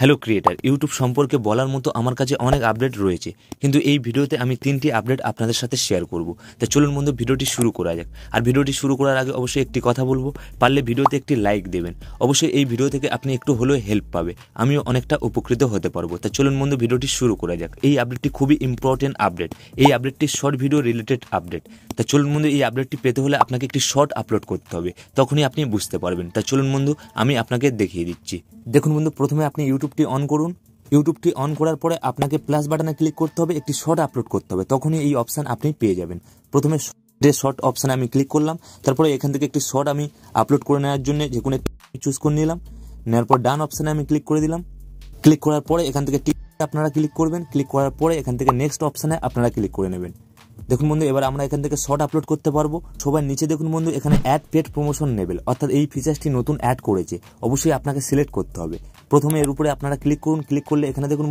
Hello creator, YouTube সম্পর্কে বলার মতো আমার কাছে অনেক আপডেট রয়েছে, কিন্তু এই ভিডিওতে আমি 3টি আপডেট আপনাদের সাথে শেয়ার করব। তো চলুন বন্ধু, ভিডিওটি শুরু করা যাক। আর ভিডিওটি শুরু করার আগে অবশ্যই একটি কথা বলবো, পারলে ভিডিওতে একটি লাইক দেবেন। অবশ্যই এই ভিডিও থেকে আপনি একটু হলেও হেল্প পাবে, আমিও অনেকটা উপকৃত হতে পারবো। তা চলুন বন্ধু, ভিডিওটি শুরু করা যাক। এই আপডেটটি খুবই ইম্পর্টেন্ট আপডেট, এই আপডেটটি শর্ট ভিডিও রিলেটেড আপডেট। তা চলুন বন্ধু, এই আপডেটটি পেতে হলে আপনাকে একটি শর্ট আপলোড করতে হবে, তখনই আপনি বুঝতে পারবেন। তা চলুন বন্ধু, আমি আপনাকে দেখিয়ে দিচ্ছি। দেখুন বন্ধু, প্রথমে আপনি ইউটিউবটি অন করুন। ইউটিউবটি অন করার পরে আপনাকে প্লাস বাটনে ক্লিক করতে হবে, একটি শর্ট আপলোড করতে হবে, তখনই এই অপশান আপনি পেয়ে যাবেন। প্রথমে শর্ট অপশানে আমি ক্লিক করলাম, তারপরে এখান থেকে একটি শর্ট আমি আপলোড করে নেওয়ার জন্য যে কোনো একটি চুজ করে নিলাম। নেওয়ার পর ডান অপশানে আমি ক্লিক করে দিলাম। ক্লিক করার পরে এখান থেকে আপনারা ক্লিক করবেন। ক্লিক করার পরে এখান থেকে নেক্সট অপশানে আপনারা ক্লিক করে নেবেন। দেখুন বন্ধু, এবার আমরা এখান থেকে শর্ট আপলোড করতে পারবো। সবার নিচে দেখুন বন্ধু, এখানে অ্যাড পেড প্রমোশন লেভেল, অর্থাৎ এই ফিচারটি নতুন অ্যাড করেছে, অবশ্যই আপনাকে সিলেক্ট করতে হবে। প্রথমে এর উপরে আপনারা ক্লিক করুন। ক্লিক করলে এখানে দেখুন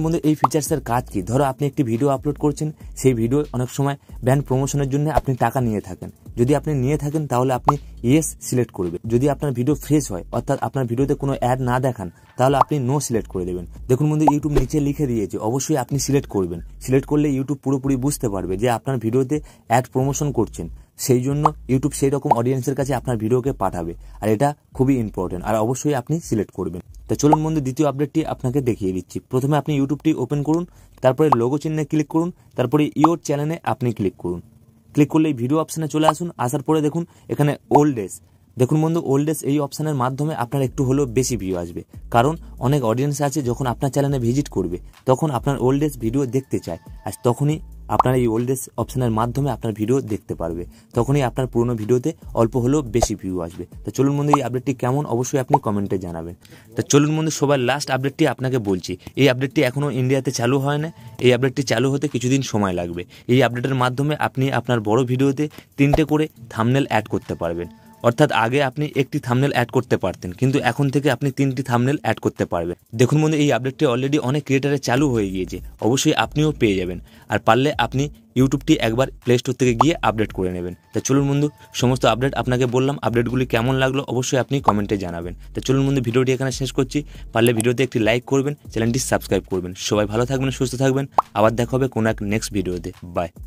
বন্ধু এই ফিচার্সের কাজ কি। ধরো আপনি একটি ভিডিও আপলোড করছেন, সেই ভিডিও অনেক সময় ব্র্যান্ড প্রমোশনের জন্য আপনি টাকা নিয়ে থাকেন। যদি আপনি নিয়ে থাকেন তাহলে আপনি ইয়েস সিলেক্ট করবেন। যদি আপনার ভিডিও ফ্রেশ হয়, অর্থাৎ আপনার ভিডিওতে কোনো অ্যাড না দেখান, তাহলে আপনি নো সিলেক্ট করে দেবেন। দেখুন বন্ধু, ইউটিউব নিচে লিখে দিয়েছে, অবশ্যই আপনি সিলেক্ট করবেন। সিলেক্ট করলে ইউটিউব পুরোপুরি বুঝতে পারবে যে আপনার ভিডিওতে অ্যাড প্রমোশন করছেন, সেই জন্য ইউটিউব সেই রকম অডিয়েন্সের কাছে আপনার ভিডিওকে পাঠাবে, আর এটা খুবই ইম্পর্টেন্ট, আর অবশ্যই আপনি সিলেক্ট করবেন। তো চলুন বন্ধু, দ্বিতীয় আপডেটটি আপনাকে দেখিয়ে দিচ্ছি। প্রথমে আপনি ইউটিউবটি ওপেন করুন, তারপরে লোগো চিহ্নে ক্লিক করুন, তারপরে ইওর চ্যানেলে আপনি ক্লিক করুন। ক্লিক করলে ভিডিও অপশানে চলে আসুন। আসার পরে দেখুন এখানে ওল্ড এজ। দেখুন বন্ধু, ওল্ড এজ এই অপশানের মাধ্যমে আপনার একটু হলেও বেশি ভিউ আসবে, কারণ অনেক অডিয়েন্স আছে যখন আপনার চ্যানেলে ভিজিট করবে তখন আপনার ওল্ড এজ ভিডিও দেখতে চায়, আর তখনই আপনার এই ওল্ড এজ অপশানের মাধ্যমে আপনার ভিডিও দেখতে পারবে, তখনই আপনার পুরনো ভিডিওতে অল্প হলেও বেশি ভিউ আসবে। তো চলুন বন্ধু, এই আপডেটটি কেমন অবশ্যই আপনি কমেন্টে জানাবেন। তো চলুন বন্ধু, সবার লাস্ট আপডেটটি আপনাকে বলছি। এই আপডেটটি এখনও ইন্ডিয়াতে চালু হয় না, এই আপডেটটি চালু হতে কিছুদিন সময় লাগবে। এই আপডেটের মাধ্যমে আপনি আপনার বড় ভিডিওতে 3টে করে থাম্বনেল অ্যাড করতে পারবেন, অর্থাৎ আগে আপনি একটি থাম্বনেল অ্যাড করতে পারতেন, কিন্তু এখন থেকে আপনি 3টি থাম্বনেল অ্যাড করতে পারবেন। দেখুন বন্ধু, এই আপডেটটি অলরেডি অনেক ক্রিয়েটারে চালু হয়ে গিয়েছে, অবশ্যই আপনিও পেয়ে যাবেন। আর পারলে আপনি ইউটিউবটি একবার প্লে স্টোর থেকে গিয়ে আপডেট করে নেবেন। তা চলুন বন্ধু, সমস্ত আপডেট আপনাকে বললাম, আপডেটগুলি কেমন লাগলো অবশ্যই আপনি কমেন্টে জানাবেন। তা চলুন বন্ধু, ভিডিওটি এখানে শেষ করছি। পারলে ভিডিওতে একটি লাইক করবেন, চ্যানেলটি সাবস্ক্রাইব করবেন। সবাই ভালো থাকবেন, সুস্থ থাকবেন। আবার দেখা হবে কোনো এক নেক্সট ভিডিওতে। বাই।